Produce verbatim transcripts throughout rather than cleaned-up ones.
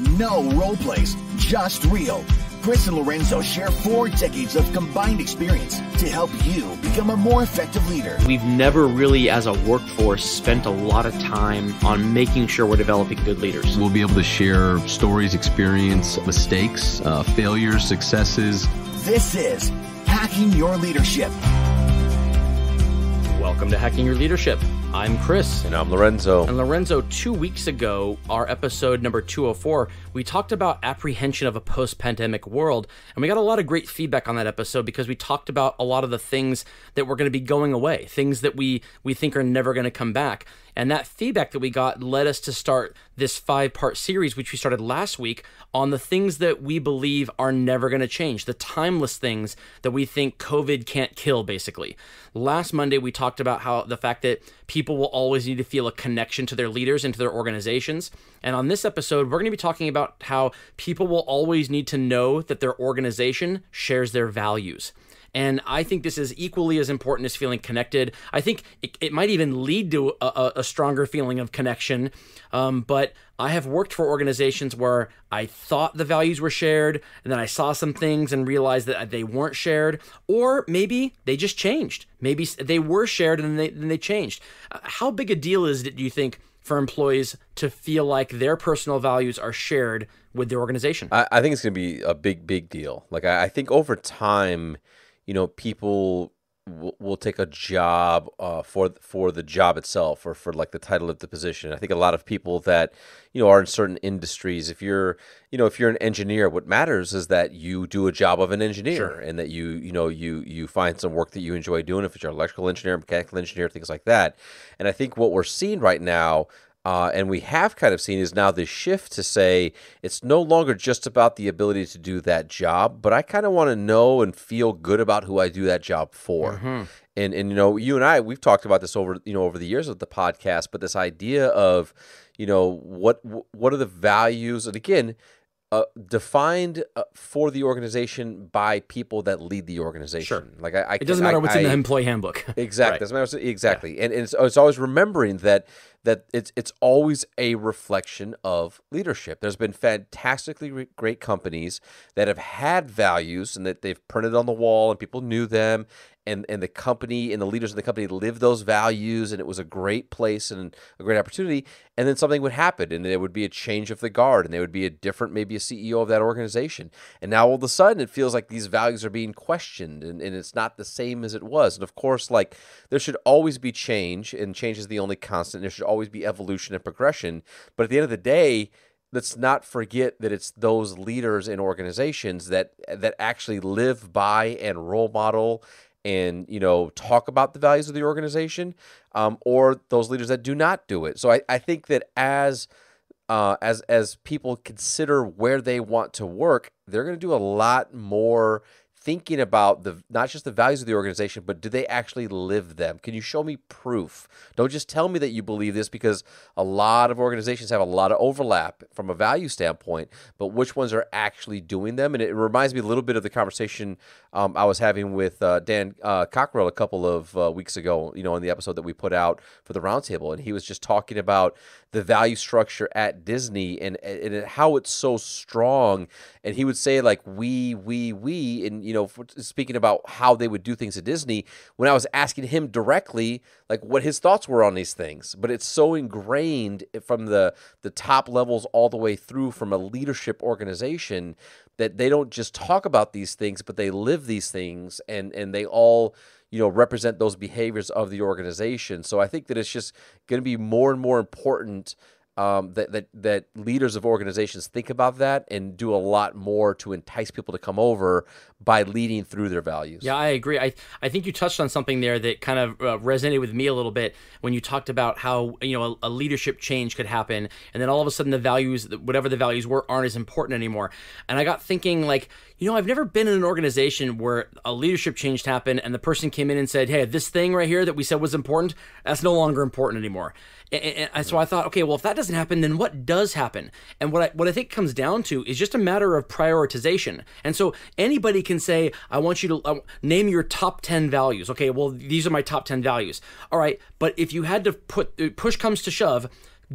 No role plays, just real. Chris and Lorenzo share four decades of combined experience to help you become a more effective leader. We've never really, as a workforce, spent a lot of time on making sure we're developing good leaders. We'll be able to share stories, experience, mistakes, uh, failures, successes. This is Hacking Your Leadership. Welcome to Hacking Your Leadership. I'm Chris. And I'm Lorenzo. And Lorenzo, two weeks ago, our episode number two oh four, we talked about apprehension of a post-pandemic world. And we got a lot of great feedback on that episode because we talked about a lot of the things that were going to be going away, things that we, we think are never going to come back. And that feedback that we got led us to start this five-part series, which we started last week, on the things that we believe are never going to change, the timeless things that we think COVID can't kill, basically. Last Monday, we talked about how the fact that people will always need to feel a connection to their leaders and to their organizations. And on this episode, we're going to be talking about how people will always need to know that their organization shares their values. And I think this is equally as important as feeling connected. I think it, it might even lead to a, a stronger feeling of connection. Um, but I have worked for organizations where I thought the values were shared, and then I saw some things and realized that they weren't shared, or maybe they just changed. Maybe they were shared and then they, then they changed. How big a deal is it, do you think, for employees to feel like their personal values are shared with their organization? I, I think it's going to be a big, big deal. Like I, I think over time, you know, people w will take a job uh, for th for the job itself, or for like the title of the position. I think a lot of people that, you know, are in certain industries, if you're, you know, if you're an engineer, what matters is that you do a job of an engineer. Sure. And that you, you know, you you find some work that you enjoy doing, if you're an electrical engineer, mechanical engineer, things like that. And I think what we're seeing right now, Uh, and we have kind of seen, is now this shift to say it's no longer just about the ability to do that job, but I kind of want to know and feel good about who I do that job for. Mm-hmm. And, and, you know, you and I, we've talked about this over, you know, over the years of the podcast, but this idea of, you know, what, what are the values? And again, Uh, defined uh, for the organization by people that lead the organization. Sure. Like I, I it doesn't I, matter what's I, in the employee handbook. Exactly. Right. Doesn't matter what's, exactly. Yeah. And, and it's, it's always remembering that that it's it's always a reflection of leadership. There's been fantastically re great companies that have had values and that they've printed on the wall and people knew them. And, and the company and the leaders of the company lived those values, and it was a great place and a great opportunity. And then something would happen, and there would be a change of the guard, and there would be a different, maybe a C E O of that organization. And now all of a sudden it feels like these values are being questioned, and, and it's not the same as it was. And of course, like, there should always be change, and change is the only constant. There should always be evolution and progression. But at the end of the day, let's not forget that it's those leaders and organizations that that actually live by and role model and, you know, talk about the values of the organization, um, or those leaders that do not do it. So I, I think that as uh, as as people consider where they want to work, they're going to do a lot more thinking about the not just the values of the organization, but do they actually live them? Can you show me proof? Don't just tell me that you believe this, because a lot of organizations have a lot of overlap from a value standpoint, but which ones are actually doing them? And it reminds me a little bit of the conversation um, I was having with uh, Dan uh, Cockerell a couple of uh, weeks ago, you know, in the episode that we put out for the roundtable. And he was just talking about the value structure at Disney and, and how it's so strong. And he would say, like, we, we, we, and, you know, speaking about how they would do things at Disney, when I was asking him directly, like, what his thoughts were on these things. But it's so ingrained from the, the top levels all the way through from a leadership organization that they don't just talk about these things, but they live these things, and, and they all, you know, represent those behaviors of the organization. So I think that it's just going to be more and more important Um, that, that that leaders of organizations think about that and do a lot more to entice people to come over by leading through their values. Yeah, I agree. I, I think you touched on something there that kind of uh, resonated with me a little bit when you talked about how, you know, a, a leadership change could happen, and then all of a sudden the values, whatever the values were, aren't as important anymore. And I got thinking, like, you know, I've never been in an organization where a leadership change happened and the person came in and said, hey, this thing right here that we said was important, that's no longer important anymore. And, and, and so I thought, okay, well, if that doesn't happen, then what does happen? And what I, what I think comes down to is just a matter of prioritization. And so anybody can say, I want you to uh, name your top ten values. Okay, well, these are my top ten values. All right, but if you had to put, push comes to shove,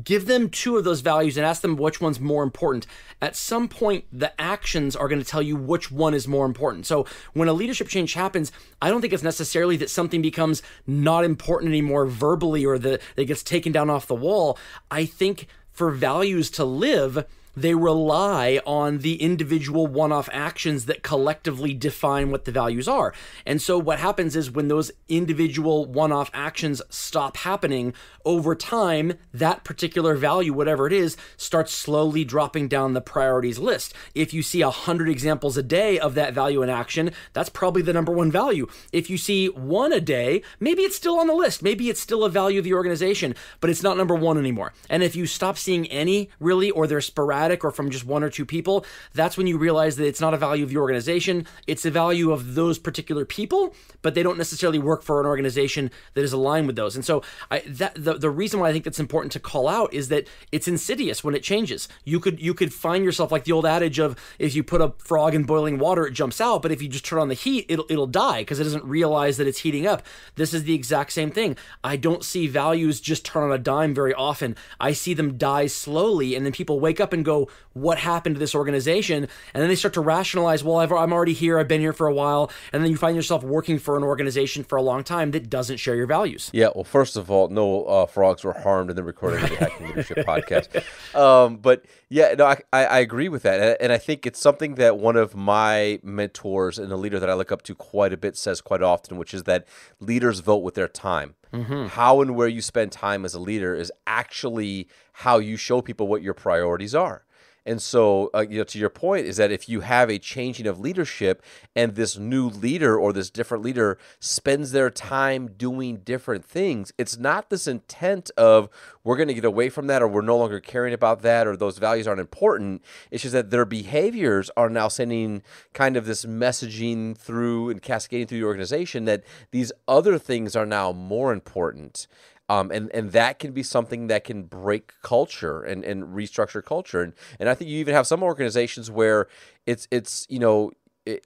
Give them two of those values and ask them which one's more important. At some point, the actions are going to tell you which one is more important. So when a leadership change happens, I don't think it's necessarily that something becomes not important anymore verbally or that it gets taken down off the wall. I think for values to live, they rely on the individual one-off actions that collectively define what the values are. And so what happens is when those individual one-off actions stop happening, over time, that particular value, whatever it is, starts slowly dropping down the priorities list. If you see one hundred examples a day of that value in action, that's probably the number one value. If you see one a day, maybe it's still on the list. Maybe it's still a value of the organization, but it's not number one anymore. And if you stop seeing any, really, or they're sporadic, or from just one or two people, that's when you realize that it's not a value of your organization. It's a value of those particular people, but they don't necessarily work for an organization that is aligned with those. And so I, that, the, the reason why I think that's important to call out is that it's insidious when it changes. You could, you could find yourself like the old adage of if you put a frog in boiling water, it jumps out, but if you just turn on the heat, it'll, it'll die because it doesn't realize that it's heating up. This is the exact same thing. I don't see values just turn on a dime very often. I see them die slowly, and then people wake up and go, what happened to this organization? And then they start to rationalize, well, I've, I'm already here, I've been here for a while. And then you find yourself working for an organization for a long time that doesn't share your values. Yeah, well, first of all, no uh, frogs were harmed in the recording of the Hacking Leadership podcast. Um, but yeah, no, I, I, I agree with that. And I think it's something that one of my mentors and a leader that I look up to quite a bit says quite often, which is that leaders vote with their time. Mm-hmm. How and where you spend time as a leader is actually how you show people what your priorities are. And so, uh, you know, to your point is that if you have a changing of leadership and this new leader or this different leader spends their time doing different things, it's not this intent of we're going to get away from that or we're no longer caring about that or those values aren't important. It's just that their behaviors are now sending kind of this messaging through and cascading through the organization that these other things are now more important. Um, and, and that can be something that can break culture and, and restructure culture. And, and I think you even have some organizations where it's, it's you know, it,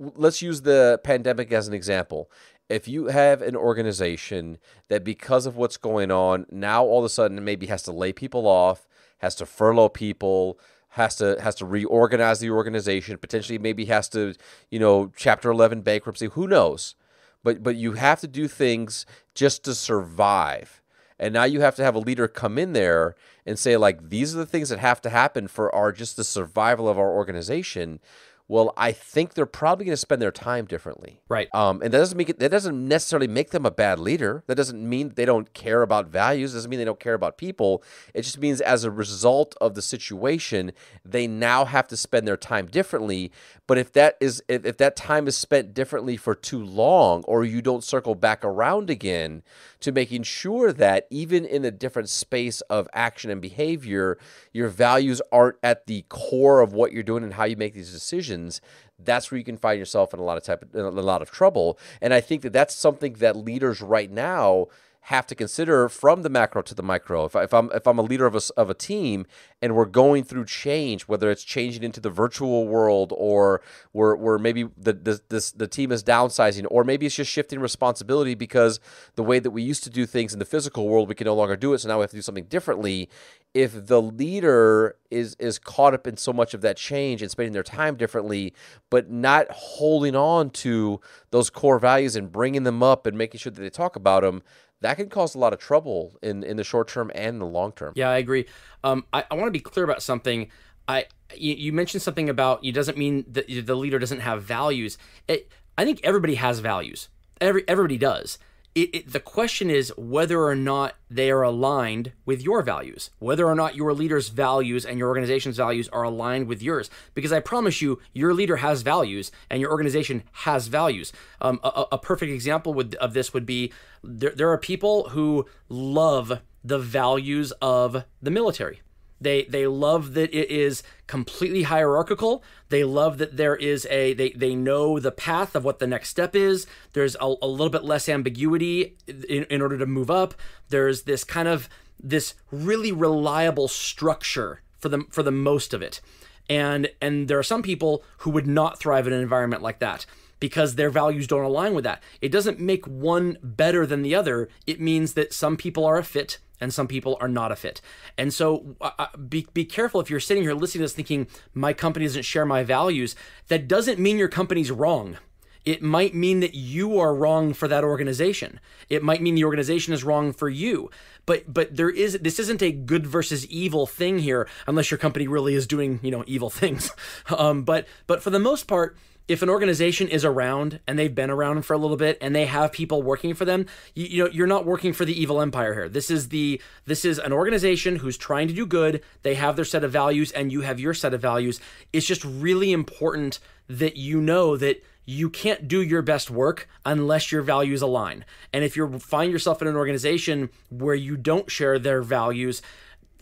let's use the pandemic as an example. If you have an organization that because of what's going on, now all of a sudden maybe has to lay people off, has to furlough people, has to has to reorganize the organization, potentially maybe has to, you know, chapter eleven bankruptcy, who knows? But, but you have to do things just to survive. And now you have to have a leader come in there and say, like, these are the things that have to happen for our just the survival of our organization. Well, I think they're probably going to spend their time differently. Right. Um, and that doesn't make it, that doesn't necessarily make them a bad leader. That doesn't mean they don't care about values. It doesn't mean they don't care about people. It just means as a result of the situation, they now have to spend their time differently. But if that is if, if that time is spent differently for too long, or you don't circle back around again to making sure that even in a different space of action and behavior, your values aren't at the core of what you're doing and how you make these decisions, that's where you can find yourself in a lot of type of, in a lot of trouble. And I think that that's something that leaders right now have to consider from the macro to the micro. If, I, if I'm if I'm a leader of a, of a team and we're going through change, whether it's changing into the virtual world or we're, we're maybe the, the, this, the team is downsizing, or maybe it's just shifting responsibility because the way that we used to do things in the physical world, we can no longer do it, so now we have to do something differently. If the leader is is caught up in so much of that change and spending their time differently, but not holding on to those core values and bringing them up and making sure that they talk about them, that can cause a lot of trouble in, in the short term and the long term. Yeah, I agree. Um, I, I want to be clear about something. I you, you mentioned something about it doesn't mean that the leader doesn't have values. It, I think everybody has values. Every everybody does. It, it, the question is whether or not they are aligned with your values, whether or not your leader's values and your organization's values are aligned with yours. Because I promise you, your leader has values and your organization has values. Um, a, a perfect example would, of this would be there, there are people who love the values of the military. They they love that it is completely hierarchical. They love that there is a they they know the path of what the next step is. There's a, a little bit less ambiguity in, in order to move up. There's this kind of this really reliable structure for the for the most of it. And and there are some people who would not thrive in an environment like that. because their values don't align with that. It doesn't make one better than the other. It means that some people are a fit and some people are not a fit. And so uh, be, be careful if you're sitting here listening to this thinking, my company doesn't share my values. That doesn't mean your company's wrong. It might mean that you are wrong for that organization. It might mean the organization is wrong for you. But but there is this isn't a good versus evil thing here, unless your company really is doing, you know, evil things. um, but but for the most part, if an organization is around and they've been around for a little bit and they have people working for them, you, you know, you're not working for the evil empire here. This is the this is an organization who's trying to do good. They have their set of values and you have your set of values. It's just really important that you know that you can't do your best work unless your values align. And if you find yourself in an organization where you don't share their values,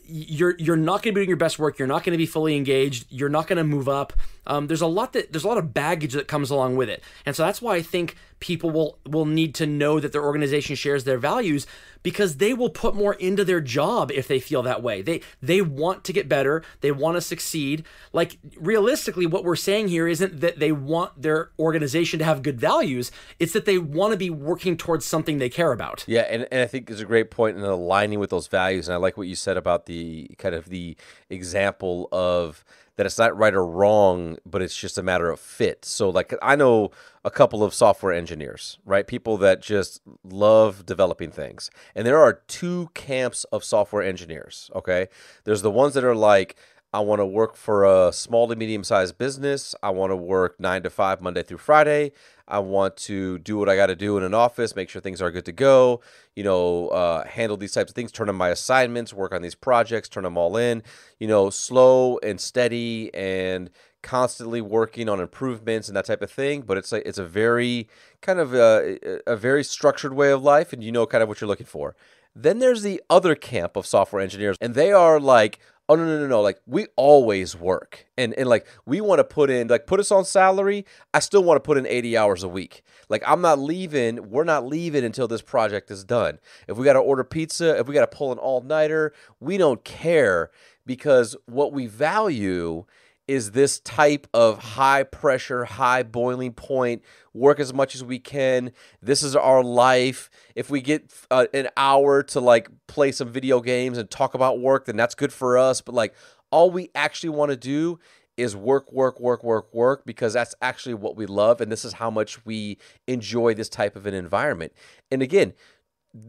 You're, you're not going to be doing your best work. You're not going to be fully engaged. You're not going to move up. Um, there's a lot that there's a lot of baggage that comes along with it. And so that's why I think people will, will need to know that their organization shares their values, because they will put more into their job if they feel that way. They, they want to get better. They want to succeed. Like realistically, what we're saying here isn't that they want their organization to have good values. It's that they want to be working towards something they care about. Yeah. And, and I think it's a great point in aligning with those values. And I like what you said about the, kind of the example of that it's not right or wrong, but it's just a matter of fit. So like I know a couple of software engineers, right? People that just love developing things. And there are two camps of software engineers, okay? There's the ones that are like, I want to work for a small to medium-sized business. I want to work nine to five, Monday through Friday. I want to do what I got to do in an office, make sure things are good to go, you know, uh, handle these types of things, turn in my assignments, work on these projects, turn them all in, you know, slow and steady and constantly working on improvements and that type of thing. But it's like it's a very kind of a, a very structured way of life, and you know kind of what you're looking for. Then there's the other camp of software engineers, and they are like, oh, no, no, no, no, like, we always work, and, and like, we want to put in, like, put us on salary, I still want to put in eighty hours a week. Like, I'm not leaving, we're not leaving until this project is done. If we got to order pizza, if we got to pull an all-nighter, we don't care, because what we value is this type of high pressure, high boiling point, work as much as we can, this is our life. If we get uh, an hour to like play some video games and talk about work, then that's good for us. But like all we actually want to do is work, work, work, work, work, because that's actually what we love. And this is how much we enjoy this type of an environment. And again,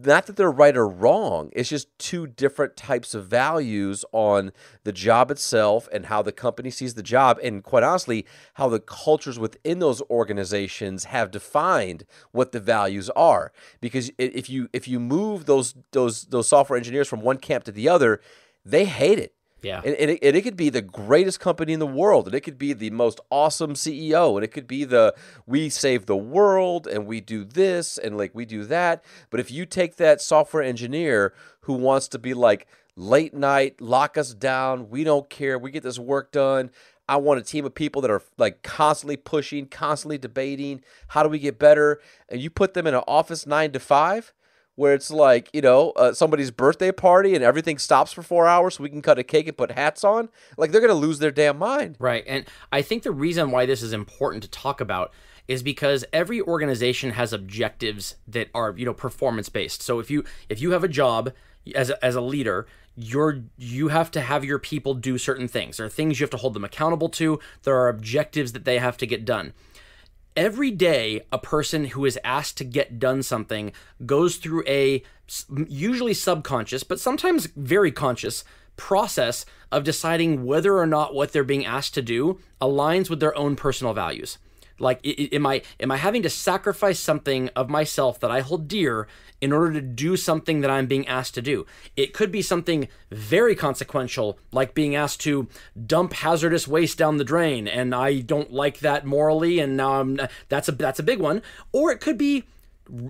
not that they're right or wrong, it's just two different types of values on the job itself and how the company sees the job, and quite honestly, how the cultures within those organizations have defined what the values are. Because if you if you move those those those software engineers from one camp to the other, they hate it. Yeah, and, and, it, and it could be the greatest company in the world, and it could be the most awesome C E O, and it could be the we save the world, and we do this, and like we do that. But if you take that software engineer who wants to be like late night, lock us down, we don't care, we get this work done. I want a team of people that are like constantly pushing, constantly debating, how do we get better? And you put them in an office nine to five. Where it's like, you know, uh, somebody's birthday party and everything stops for four hours so we can cut a cake and put hats on, like they're going to lose their damn mind. Right. And I think the reason why this is important to talk about is because every organization has objectives that are, you know, performance-based. So if you if you have a job as a, as a leader, You're, you have to have your people do certain things. There are things you have to hold them accountable to. There are objectives that they have to get done. Every day, a person who is asked to get done something goes through a usually subconscious, but sometimes very conscious process of deciding whether or not what they're being asked to do aligns with their own personal values. Like, am I, am I having to sacrifice something of myself that I hold dear in order to do something that I'm being asked to do? It could be something very consequential, like being asked to dump hazardous waste down the drain, and I don't like that morally, and now I'm, that's a, that's a big one. Or it could be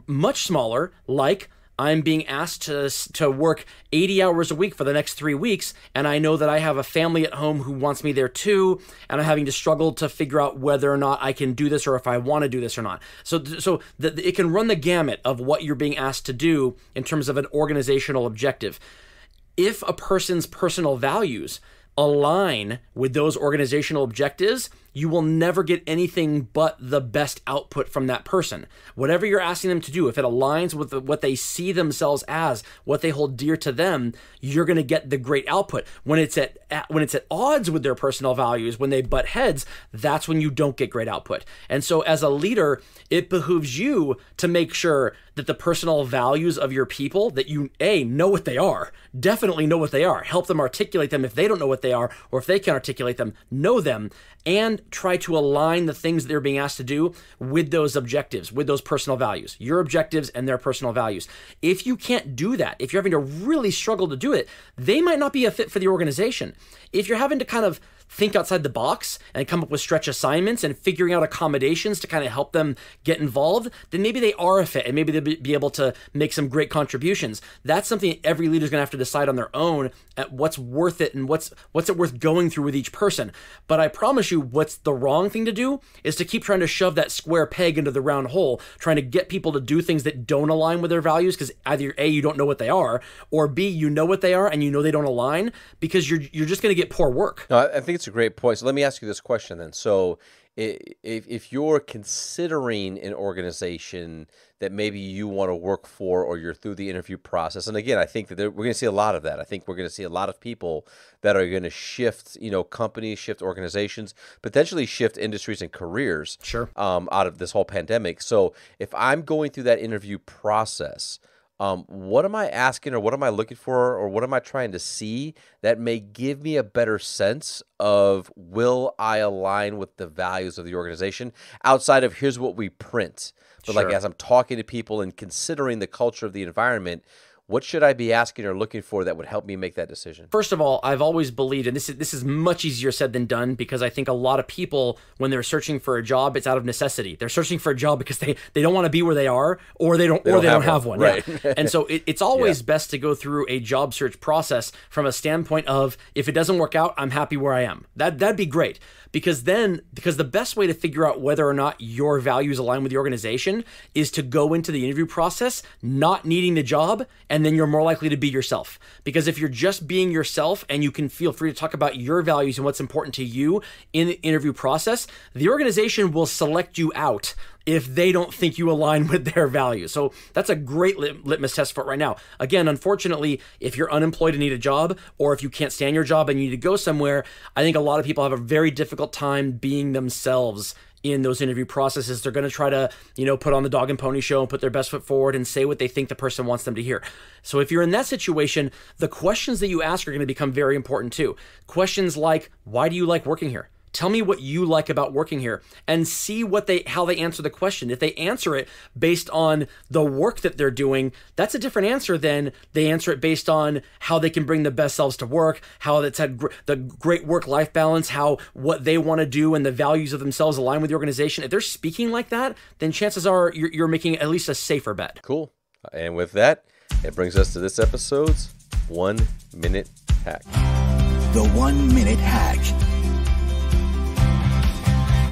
much smaller, like I'm being asked to, to work eighty hours a week for the next three weeks, and I know that I have a family at home who wants me there too, and I'm having to struggle to figure out whether or not I can do this or if I want to do this or not. So, so the, it can run the gamut of what you're being asked to do in terms of an organizational objective. If a person's personal values align with those organizational objectives, you will never get anything but the best output from that person. Whatever you're asking them to do, if it aligns with the, what they see themselves as, what they hold dear to them, you're going to get the great output. When it's at, at when it's at odds with their personal values, when they butt heads, that's when you don't get great output. And so as a leader, it behooves you to make sure that the personal values of your people, that you A, know what they are, definitely know what they are, help them articulate them if they don't know what they are, or if they can articulate them, know them, and try to align the things that they're being asked to do with those objectives, with those personal values, your objectives and their personal values. If you can't do that, if you're having to really struggle to do it, they might not be a fit for the organization. If you're having to kind of think outside the box and come up with stretch assignments and figuring out accommodations to kind of help them get involved, then maybe they are a fit and maybe they'll be able to make some great contributions. That's something every leader is going to have to decide on their own, at what's worth it and what's what's it worth going through with each person. But I promise you, what's the wrong thing to do is to keep trying to shove that square peg into the round hole, trying to get people to do things that don't align with their values, because either A, you don't know what they are, or B, you know what they are and you know they don't align, because you're you're just going to get poor work. No, I think it's a great point. So let me ask you this question then. So if, if you're considering an organization that maybe you want to work for, or you're through the interview process, and again, I think that there, we're going to see a lot of that. I think we're going to see a lot of people that are going to shift, you know, companies, shift organizations, potentially shift industries and careers, sure, um, out of this whole pandemic. So if I'm going through that interview process, Um, what am I asking, or what am I looking for, or what am I trying to see that may give me a better sense of, will I align with the values of the organization outside of here's what we print? But sure, like, as I'm talking to people and considering the culture of the environment, what should I be asking or looking for that would help me make that decision? First of all, I've always believed, and this is, this is much easier said than done, because I think a lot of people, when they're searching for a job, it's out of necessity. They're searching for a job because they, they don't want to be where they are, or they don't, they or don't they have don't have one. one. Right. Yeah. And so it, it's always yeah. best to go through a job search process from a standpoint of, if it doesn't work out, I'm happy where I am. That, that'd be great. Because then, because the best way to figure out whether or not your values align with the organization is to go into the interview process not needing the job, and And then you're more likely to be yourself. Because if you're just being yourself and you can feel free to talk about your values and what's important to you in the interview process, the organization will select you out if they don't think you align with their values. So that's a great lit litmus test for it right now. Again, unfortunately, if you're unemployed and need a job, or if you can't stand your job and you need to go somewhere, I think a lot of people have a very difficult time being themselves in those interview processes. They're going to try to, you know, put on the dog and pony show and put their best foot forward and say what they think the person wants them to hear. So if you're in that situation, the questions that you ask are going to become very important too. Questions like, why do you like working here? Tell me what you like about working here, and see what they how they answer the question. If they answer it based on the work that they're doing, that's a different answer than they answer it based on how they can bring the best selves to work, how that's had gr the great work-life balance, how what they want to do and the values of themselves align with the organization. If they're speaking like that, then chances are you're, you're making at least a safer bet. Cool. And with that, it brings us to this episode's one-minute hack. The one-minute hack.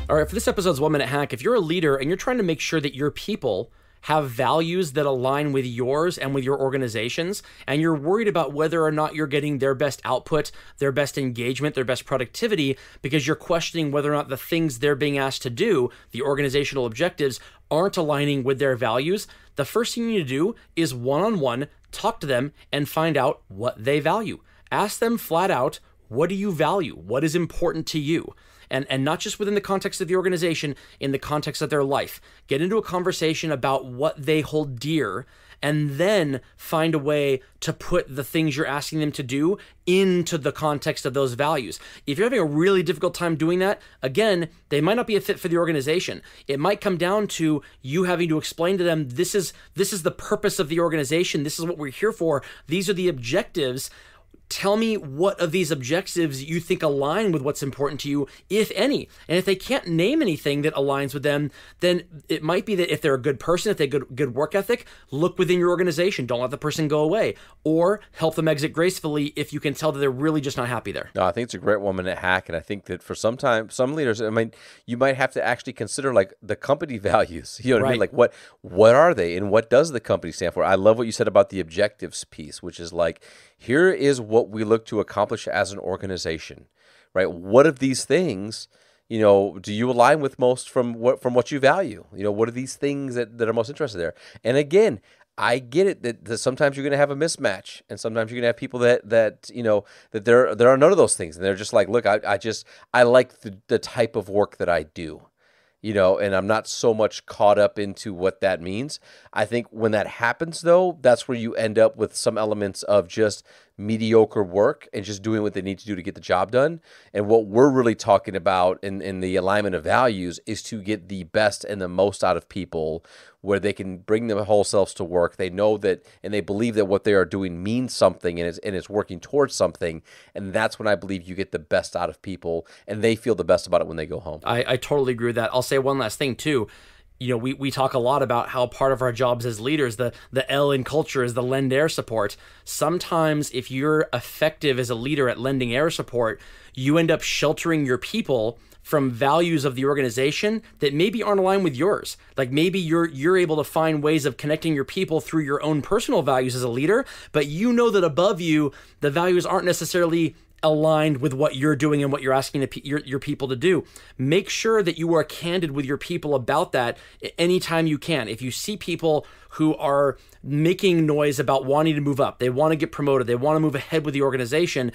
All right, for this episode's one-minute hack, if you're a leader and you're trying to make sure that your people have values that align with yours and with your organizations, and you're worried about whether or not you're getting their best output, their best engagement, their best productivity, because you're questioning whether or not the things they're being asked to do, the organizational objectives, aren't aligning with their values, the first thing you need to do is one-on-one talk to them and find out what they value. Ask them flat out, what do you value? What is important to you? And, and not just within the context of the organization, in the context of their life. Get into a conversation about what they hold dear, and then find a way to put the things you're asking them to do into the context of those values. If you're having a really difficult time doing that, again, they might not be a fit for the organization. It might come down to you having to explain to them, this is, this is the purpose of the organization, this is what we're here for, these are the objectives. Tell me what of these objectives you think align with what's important to you, if any. And if they can't name anything that aligns with them, then it might be that if they're a good person, if they have good, good work ethic, look within your organization. Don't let the person go away, or help them exit gracefully if you can tell that they're really just not happy there. No, I think it's a great one-minute hack. And I think that for some time, some leaders, I mean, you might have to actually consider like the company values. You know what right. I mean? Like what, what are they, and what does the company stand for? I love what you said about the objectives piece, which is like, here is what what we look to accomplish as an organization, right? What of these things, you know, do you align with most from what from what you value? You know, what are these things that, that are most interested there? And again, I get it that, that sometimes you're going to have a mismatch, and sometimes you're going to have people that that you know that there there are none of those things, and they're just like, look, I, I just I like the, the type of work that I do, you know, and I'm not so much caught up into what that means. I think when that happens, though, that's where you end up with some elements of just mediocre work and just doing what they need to do to get the job done. And what we're really talking about in, in the alignment of values is to get the best and the most out of people, where they can bring their whole selves to work. They know that, and they believe that what they are doing means something, and it's, and it's working towards something. And that's when I believe you get the best out of people, and they feel the best about it when they go home. I, I totally agree with that. I'll say one last thing too. You know, we, we talk a lot about how part of our jobs as leaders, the, the L in culture is the lend air support. Sometimes if you're effective as a leader at lending air support, you end up sheltering your people from values of the organization that maybe aren't aligned with yours. Like maybe you're you're able to find ways of connecting your people through your own personal values as a leader, but you know that above you, the values aren't necessarily aligned with what you're doing and what you're asking to your, your people to do. Make sure that you are candid with your people about that anytime you can. If you see people who are making noise about wanting to move up, they want to get promoted, they want to move ahead with the organization,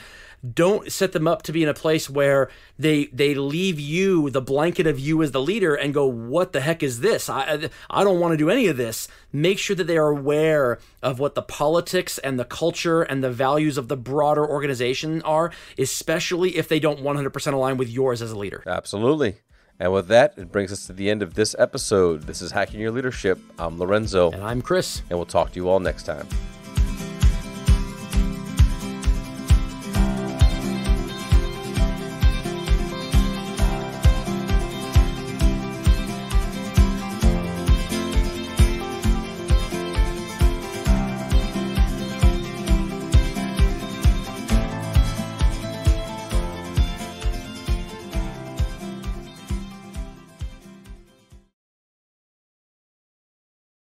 don't set them up to be in a place where they they leave you, the blanket of you as the leader, and go, what the heck is this? I, I don't want to do any of this. Make sure that they are aware of what the politics and the culture and the values of the broader organization are, especially if they don't one hundred percent align with yours as a leader. Absolutely. And with that, it brings us to the end of this episode. This is Hacking Your Leadership. I'm Lorenzo. And I'm Chris. And we'll talk to you all next time.